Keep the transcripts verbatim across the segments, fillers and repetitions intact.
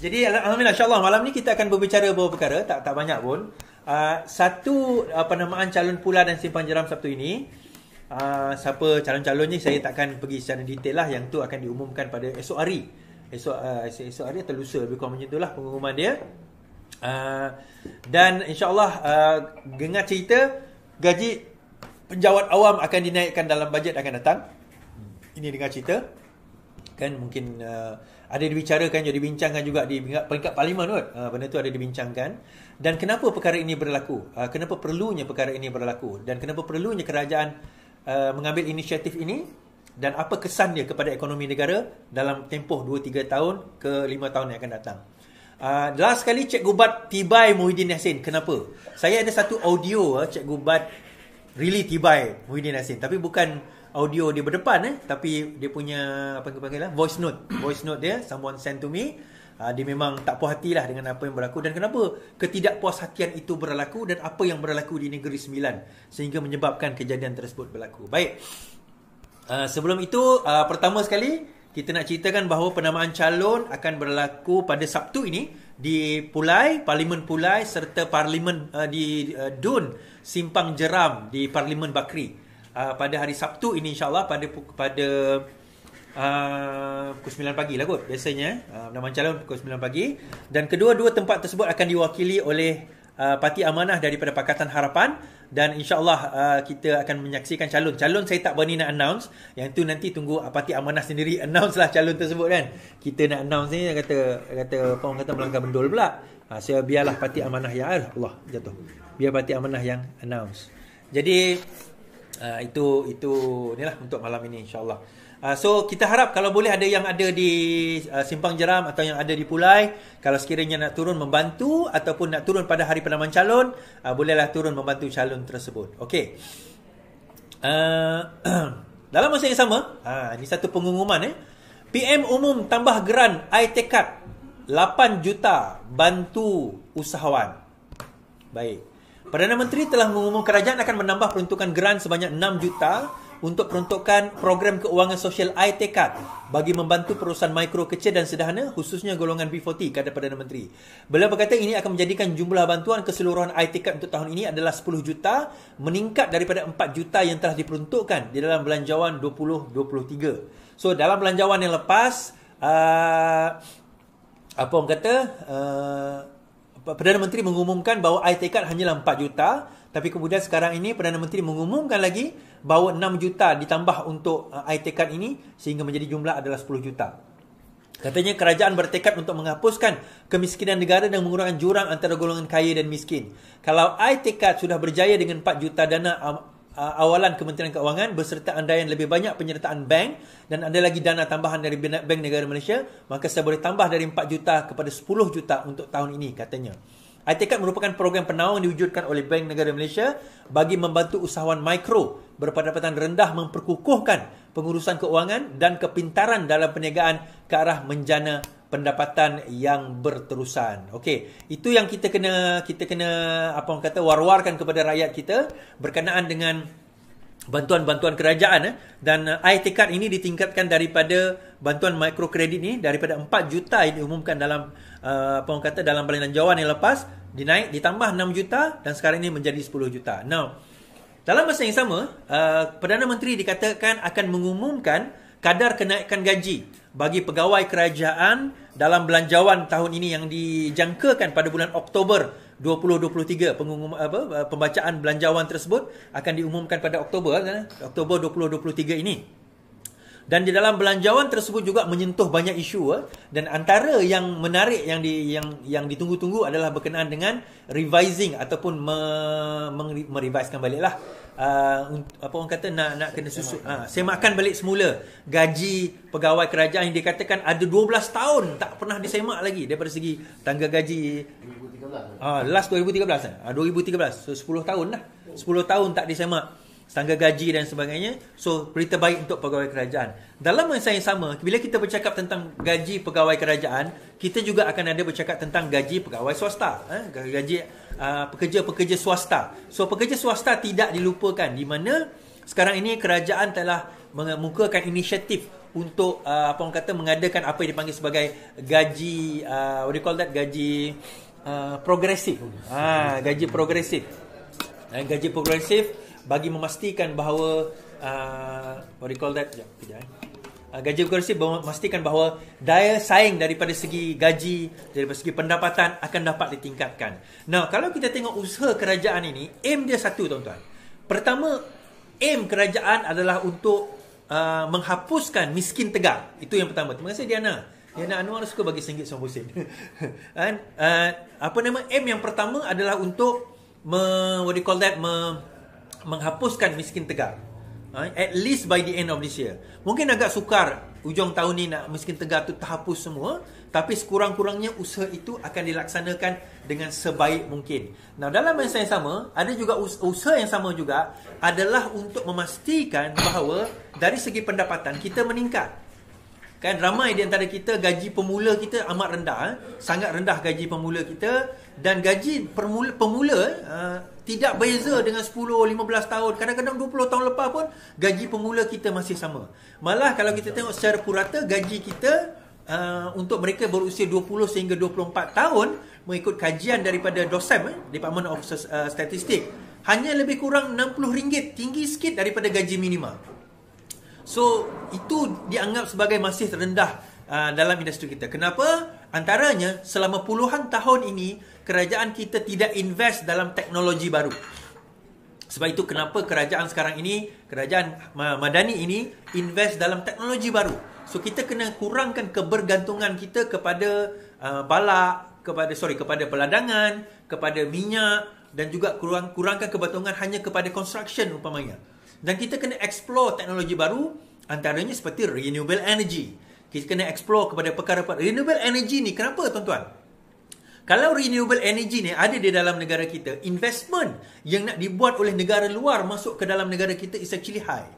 Jadi alhamdulillah, insyaAllah malam ni kita akan berbicara beberapa perkara, tak tak banyak pun. Uh, satu uh, penamaan calon pula dan simpang jeram Sabtu ini. Uh, siapa calon-calonnya saya takkan pergi secara detail lah, yang tu akan diumumkan pada esok hari. Esok uh, esok hari atau lusa, lebih kurang macam itulah pengumuman dia. Uh, dan insyaAllah uh, dengar cerita gaji penjawat awam akan dinaikkan dalam bajet akan datang. Ini dengar cerita kan, mungkin uh, ada dibicarakan, jadi bincangkan juga di peringkat parlimen kot. Ha, benda tu ada dibincangkan. Dan kenapa perkara ini berlaku? Ha, kenapa perlunya perkara ini berlaku? Dan kenapa perlunya kerajaan uh, mengambil inisiatif ini? Dan apa kesan dia kepada ekonomi negara dalam tempoh dua tiga tahun ke lima tahun yang akan datang? Uh, last sekali, Cikgu Bat tibai Muhyiddin Yassin. Kenapa? Saya ada satu audio Cikgu Bat really tibai Muhyiddin Yassin. Tapi bukan audio dia berdepan, eh tapi dia punya apa yang panggil lah, voice note voice note dia, someone send to me. Uh, dia memang tak puas hatilah dengan apa yang berlaku dan kenapa ketidakpuashatian itu berlaku dan apa yang berlaku di Negeri Sembilan sehingga menyebabkan kejadian tersebut berlaku. Baik, uh, sebelum itu, uh, pertama sekali kita nak ceritakan bahawa penamaan calon akan berlaku pada Sabtu ini di Pulai, Parlimen Pulai, serta Parlimen uh, di uh, Dun Simpang Jeram di Parlimen Bakri. Uh, pada hari Sabtu ini insyaAllah pada pada uh, pukul sembilan pagi lah kot biasanya, uh, penamaan calon pukul sembilan pagi, dan kedua-dua tempat tersebut akan diwakili oleh uh, Parti Amanah daripada Pakatan Harapan. Dan insyaAllah uh, kita akan menyaksikan calon-calon. Saya tak berani nak announce yang tu, nanti tunggu Parti Amanah sendiri announce lah calon tersebut kan. Kita nak announce ni kata kata orang kata melangkah bendol pula. Ha, saya biarlah Parti Amanah yang Allah jatuh. Biar Parti Amanah yang announce. Jadi Uh, itu itu inilah untuk malam ini insyaAllah. Uh, so kita harap kalau boleh ada yang ada di uh, Simpang Jeram atau yang ada di Pulai, kalau sekiranya nak turun membantu ataupun nak turun pada hari penamaan calon, uh, bolehlah turun membantu calon tersebut. Okey. Uh, dalam masa yang sama, uh, ini satu pengumuman eh. P M umum tambah geran iTekad lapan juta bantu usahawan. Baik. Perdana Menteri telah mengumumkan kerajaan akan menambah peruntukan geran sebanyak enam juta untuk peruntukan program keuangan sosial iTekad bagi membantu perusahaan mikro, kecil dan sederhana, khususnya golongan B empat puluh, kata Perdana Menteri. Beliau berkata ini akan menjadikan jumlah bantuan keseluruhan iTekad untuk tahun ini adalah sepuluh juta, meningkat daripada empat juta yang telah diperuntukkan di dalam belanjawan dua ribu dua puluh tiga. So dalam belanjawan yang lepas, uh, apa orang kata, uh, Perdana Menteri mengumumkan bahawa iTekad hanyalah empat juta, tapi kemudian sekarang ini Perdana Menteri mengumumkan lagi bahawa enam juta ditambah untuk iTekad ini sehingga menjadi jumlah adalah sepuluh juta. Katanya kerajaan bertekad untuk menghapuskan kemiskinan negara dan mengurangkan jurang antara golongan kaya dan miskin. Kalau iTekad sudah berjaya dengan empat juta dana awalan Kementerian Keuangan berserta andaian lebih banyak penyertaan bank dan ada lagi dana tambahan dari Bank Negara Malaysia, maka saya boleh tambah dari empat juta kepada sepuluh juta untuk tahun ini, katanya. iTekad merupakan program penaung diwujudkan oleh Bank Negara Malaysia bagi membantu usahawan mikro berpendapatan rendah memperkukuhkan pengurusan keuangan dan kepintaran dalam perniagaan ke arah menjana pendapatan yang berterusan. Okey, itu yang kita kena kita kena apa orang kata war-warkan kepada rakyat kita berkenaan dengan bantuan-bantuan kerajaan eh. Dan uh, iTekad ini ditingkatkan daripada bantuan mikrokredit ni daripada empat juta yang diumumkan dalam uh, apa orang kata dalam belanjawan yang lepas, dinaik ditambah enam juta dan sekarang ini menjadi sepuluh juta. Now, dalam masa yang sama, uh, Perdana Menteri dikatakan akan mengumumkan kadar kenaikan gaji bagi pegawai kerajaan dalam belanjawan tahun ini yang dijangkakan pada bulan Oktober dua ribu dua puluh tiga. Pengumum, apa, pembacaan belanjawan tersebut akan diumumkan pada Oktober Oktober dua ribu dua puluh tiga ini. Dan di dalam belanjawan tersebut juga menyentuh banyak isu, dan antara yang menarik yang di, yang yang ditunggu-tunggu adalah berkenaan dengan revising ataupun merevisekan baliklah. Uh, apa orang kata nak nak kena susun ha, semakkan balik semula gaji pegawai kerajaan yang dikatakan ada dua belas tahun tak pernah disemak lagi daripada segi tangga gaji dua ribu tiga belas. Ah, last dua ribu tiga belas kan? dua ribu tiga belas. So sepuluh tahun lah. sepuluh tahun tak disemak tangga gaji dan sebagainya. So berita baik untuk pegawai kerajaan. Dalam masa yang sama, bila kita bercakap tentang gaji pegawai kerajaan, kita juga akan ada bercakap tentang gaji pegawai swasta, eh? gaji pekerja-pekerja uh, swasta. So pekerja swasta tidak dilupakan, di mana sekarang ini kerajaan telah mengemukakan inisiatif untuk uh, apa orang kata mengadakan apa yang dipanggil sebagai gaji uh, what do you call that gaji uh, progresif. Ha, gaji progresif. Dan gaji progresif bagi memastikan bahawa uh, what do you call that sekejap, sekejap, eh. gaji progresif memastikan bahawa daya saing daripada segi gaji, daripada segi pendapatan akan dapat ditingkatkan. Nah, kalau kita tengok usaha kerajaan ini, aim dia satu, tuan-tuan. Pertama, aim kerajaan adalah untuk uh, menghapuskan miskin tegar. Itu yang pertama. Terima kasih Diana. Diana Anwar suka bagi satu ringgit sembilan puluh sen. uh, apa nama, aim yang pertama adalah untuk me, what do you call that, me, menghapuskan miskin tegar. At least by the end of this year. Mungkin agak sukar ujung tahun ni nak miskin tegar tu terhapus semua, tapi sekurang-kurangnya usaha itu akan dilaksanakan dengan sebaik mungkin. Nah, dalam masa yang sama, ada juga us usaha yang sama juga adalah untuk memastikan bahawa dari segi pendapatan kita meningkat. Kan ramai di antara kita gaji pemula kita amat rendah, eh? sangat rendah gaji pemula kita, dan gaji permula, pemula uh, tidak beza dengan sepuluh, lima belas tahun. Kadang-kadang dua puluh tahun lepas pun gaji pemula kita masih sama. Malah kalau kita tengok secara purata, gaji kita uh, untuk mereka berusia dua puluh sehingga dua puluh empat tahun, mengikut kajian daripada D O S M, eh, Department of uh, Statistik, hanya lebih kurang enam puluh ringgit, tinggi sikit daripada gaji minima. So, itu dianggap sebagai masih rendah uh, dalam industri kita. Kenapa? Antaranya, selama puluhan tahun ini kerajaan kita tidak invest dalam teknologi baru. Sebab itu kenapa kerajaan sekarang ini, kerajaan madani ini, invest dalam teknologi baru. So kita kena kurangkan kebergantungan kita kepada uh, balak, kepada sorry kepada peladangan, kepada minyak, dan juga kurang, kurangkan kebergantungan hanya kepada construction umpamanya. Dan kita kena explore teknologi baru, antaranya seperti renewable energy. Kita kena explore kepada perkara-perkara renewable energy ni. Kenapa, tuan-tuan? Kalau renewable energy ni ada di dalam negara kita, investment yang nak dibuat oleh negara luar masuk ke dalam negara kita is actually high.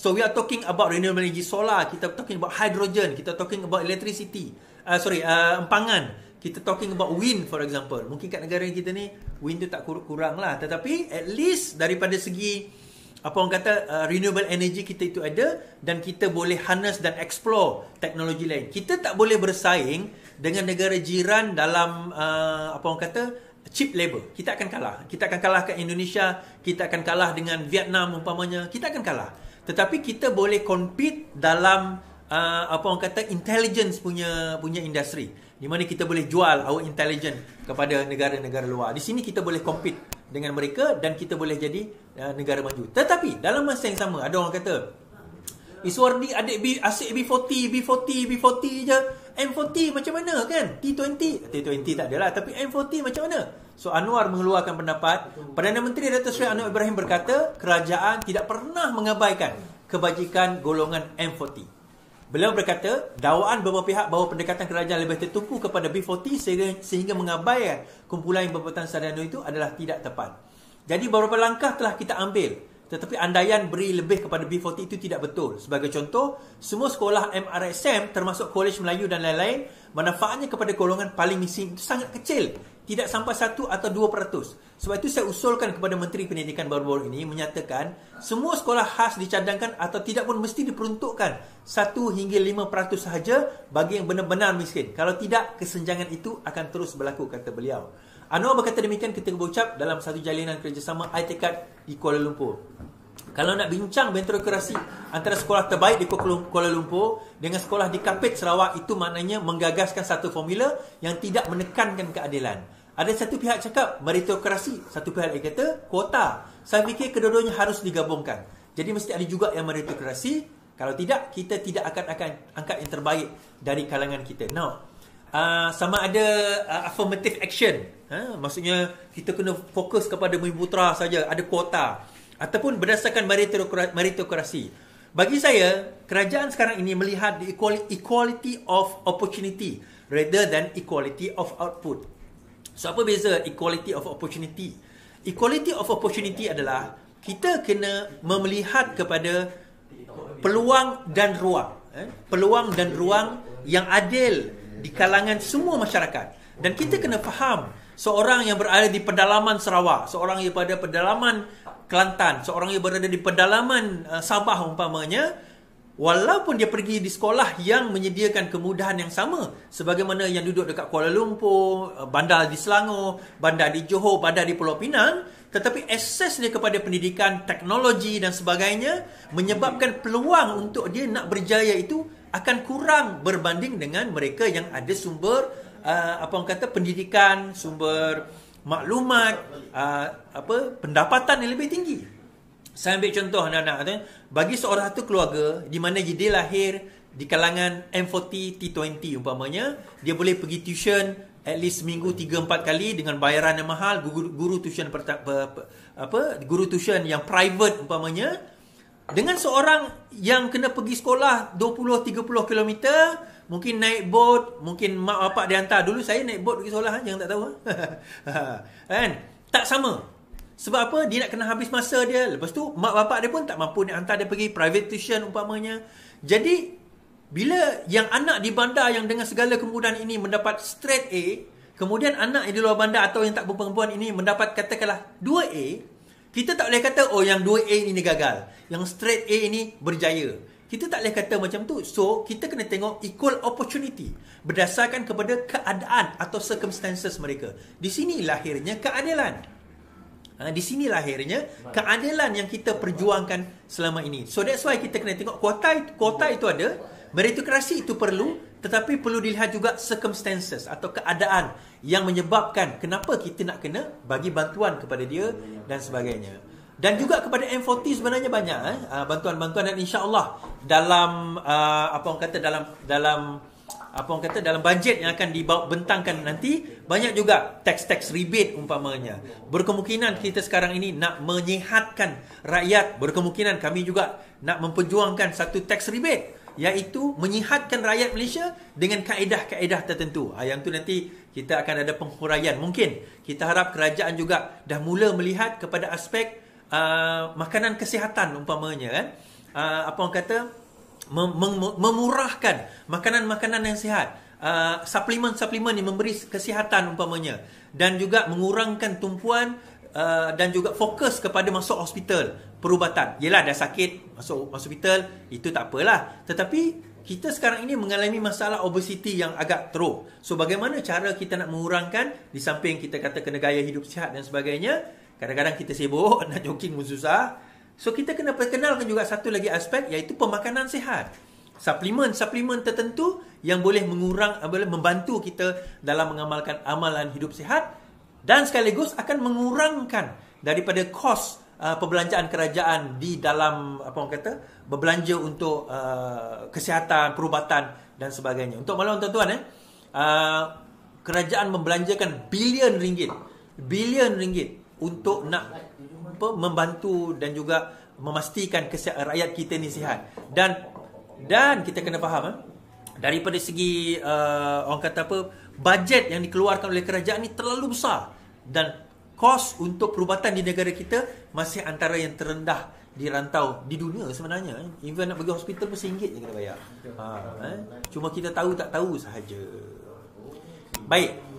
So we are talking about renewable energy, solar, kita talking about hydrogen, kita talking about electricity, uh, sorry, uh, empangan, kita talking about wind for example. Mungkin kat negara kita ni, wind tu tak kurang lah. Tetapi at least daripada segi, apa orang kata, uh, renewable energy kita itu ada, dan kita boleh harness dan explore teknologi lain. Kita tak boleh bersaing dengan negara jiran dalam uh, apa orang kata cheap labour. Kita akan kalah. Kita akan kalahkan Indonesia, kita akan kalah dengan Vietnam umpamanya, kita akan kalah. Tetapi kita boleh compete dalam uh, apa orang kata intelligence punya punya industri, di mana kita boleh jual our intelligence kepada negara-negara luar. Di sini kita boleh compete dengan mereka dan kita boleh jadi uh, negara maju. Tetapi dalam masa yang sama ada orang kata Iswardi adik B, asyik B empat puluh, B empat puluh, B empat puluh je. M empat puluh macam mana kan? T dua puluh, T dua puluh tak adalah, tapi M empat puluh macam mana? So Anwar mengeluarkan pendapat, Perdana Menteri Datuk Seri Anwar Ibrahim berkata, kerajaan tidak pernah mengabaikan kebajikan golongan M empat puluh. Beliau berkata, dakwaan beberapa pihak bahawa pendekatan kerajaan lebih tertumpu kepada B empat puluh sehingga, sehingga mengabaikan kumpulan yang berpatuan sarjana itu adalah tidak tepat. Jadi beberapa langkah telah kita ambil, tetapi andaian beri lebih kepada B empat puluh itu tidak betul. Sebagai contoh, semua sekolah M R S M termasuk Kolej Melayu dan lain-lain, manfaatnya kepada golongan paling miskin itu sangat kecil, tidak sampai satu atau dua peratus. Sebab itu saya usulkan kepada Menteri Pendidikan baru-baru ini menyatakan semua sekolah khas dicadangkan atau tidak pun mesti diperuntukkan satu hingga lima peratus sahaja bagi yang benar-benar miskin. Kalau tidak, kesenjangan itu akan terus berlaku, kata beliau. Anwar berkata demikian ketika berucap dalam satu jalinan kerjasama iTekad di Kuala Lumpur. Kalau nak bincang bentrokirasi antara sekolah terbaik di Kuala Lumpur dengan sekolah di Kapit, Sarawak, itu maknanya menggagaskan satu formula yang tidak menekankan keadilan. Ada satu pihak cakap meritokrasi, satu pihak lagi kata kuota. Saya fikir kedua-duanya harus digabungkan. Jadi mesti ada juga yang meritokrasi. Kalau tidak, kita tidak akan akan angkat yang terbaik dari kalangan kita. Now, Uh, sama ada uh, affirmative action, ha? Maksudnya kita kena fokus kepada memputera saja, ada kuota, ataupun berdasarkan meritokrasi. Bagi saya, kerajaan sekarang ini melihat the equality of opportunity rather than equality of output. So apa beza equality of opportunity? Equality of opportunity adalah kita kena melihat kepada peluang dan ruang, eh? peluang dan ruang yang adil di kalangan semua masyarakat. Dan kita kena faham, seorang yang berada di pedalaman Sarawak, seorang yang berada di pedalaman Kelantan, seorang yang berada di pedalaman uh, Sabah umpamanya, walaupun dia pergi di sekolah yang menyediakan kemudahan yang sama sebagaimana yang duduk dekat Kuala Lumpur, bandar di Selangor, bandar di Johor, bandar di Pulau Pinang, tetapi akses dia kepada pendidikan, teknologi dan sebagainya menyebabkan peluang untuk dia nak berjaya itu akan kurang berbanding dengan mereka yang ada sumber uh, apa orang kata pendidikan, sumber maklumat, uh, apa pendapatan yang lebih tinggi. Saya ambil contoh anak-anak, bagi seorang satu keluarga di mana dia lahir di kalangan M forty T twenty umpamanya, dia boleh pergi tuition at least seminggu tiga empat kali dengan bayaran yang mahal, guru, guru tuition apa guru tuition yang private umpamanya. Dengan seorang yang kena pergi sekolah dua puluh tiga puluh kilometer, mungkin naik bot, mungkin mak bapak dia hantar. Dulu saya naik bot pergi sekolah, jangan tak tahu kan. Tak sama. Sebab apa? Dia nak kena habis masa dia. Lepas tu, mak bapak dia pun tak mampu nak hantar dia pergi private tuition umpamanya. Jadi, bila yang anak di bandar yang dengan segala kemudahan ini mendapat straight A, kemudian anak yang di luar bandar atau yang tak berpengetahuan ini mendapat katakanlah dua A, kita tak boleh kata, oh yang dua A ini gagal, yang straight A ini berjaya. Kita tak boleh kata macam tu. So, kita kena tengok equal opportunity berdasarkan kepada keadaan atau circumstances mereka. Di sini lahirnya keadilan. Ha, di sini lahirnya keadilan yang kita perjuangkan selama ini. So that's why kita kena tengok kuota itu, kuota itu ada, meritokrasi itu perlu, tetapi perlu dilihat juga circumstances atau keadaan yang menyebabkan kenapa kita nak kena bagi bantuan kepada dia dan sebagainya. Dan juga kepada M forty sebenarnya banyak eh? bantuan-bantuan, dan insya-Allah dalam uh, apa orang kata dalam dalam apa orang kata dalam bajet yang akan dibentangkan nanti, banyak juga tax-tax rebate umpamanya. Berkemungkinan kita sekarang ini nak menyehatkan rakyat, berkemungkinan kami juga nak memperjuangkan satu tax rebate, iaitu menyehatkan rakyat Malaysia dengan kaedah-kaedah tertentu. Yang tu nanti kita akan ada penghuraian. Mungkin kita harap kerajaan juga dah mula melihat kepada aspek uh, makanan kesihatan umpamanya kan. Uh, apa orang kata Mem memurahkan makanan-makanan yang sihat, uh, suplemen-suplemen yang memberi kesihatan umpamanya, dan juga mengurangkan tumpuan, uh, dan juga fokus kepada masuk hospital, perubatan. Yelah dah sakit masuk hospital itu tak apalah, tetapi kita sekarang ini mengalami masalah obesiti yang agak teruk. So bagaimana cara kita nak mengurangkan, di samping kita kata kena gaya hidup sihat dan sebagainya. Kadang-kadang kita sibuk nak jogging pun susah. So, kita kena perkenalkan juga satu lagi aspek, iaitu pemakanan sihat. Suplemen-suplemen tertentu yang boleh mengurang, boleh membantu kita dalam mengamalkan amalan hidup sihat, dan sekaligus akan mengurangkan daripada kos uh, perbelanjaan kerajaan di dalam, apa orang kata, berbelanja untuk uh, kesihatan, perubatan dan sebagainya. Untuk malam tuan-tuan, eh, uh, kerajaan membelanjakan bilion ringgit. Bilion ringgit untuk nak membantu dan juga memastikan rakyat kita ni sihat. Dan dan kita kena faham, eh? daripada segi uh, orang kata apa, bajet yang dikeluarkan oleh kerajaan ni terlalu besar, dan kos untuk perubatan di negara kita masih antara yang terendah di rantau di dunia sebenarnya. Even nak pergi hospital pun seringgit je kena bayar. Ha, eh? Cuma kita tahu tak tahu sahaja. Baik.